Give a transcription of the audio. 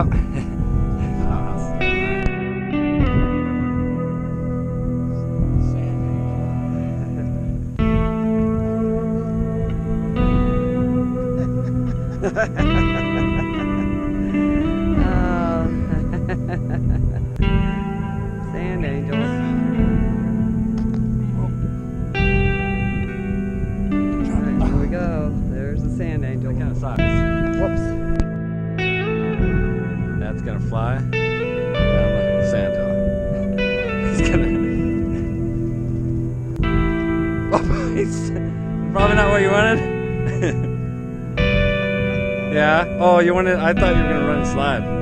out. Sand angels. Right, here we go. There's the sand angel. That kind of sucks. Whoops. That's gonna fly down the sand hill. He's gonna. Oh, he's probably not what you wanted. Yeah. Oh, you wanted. I thought you were gonna run and slide.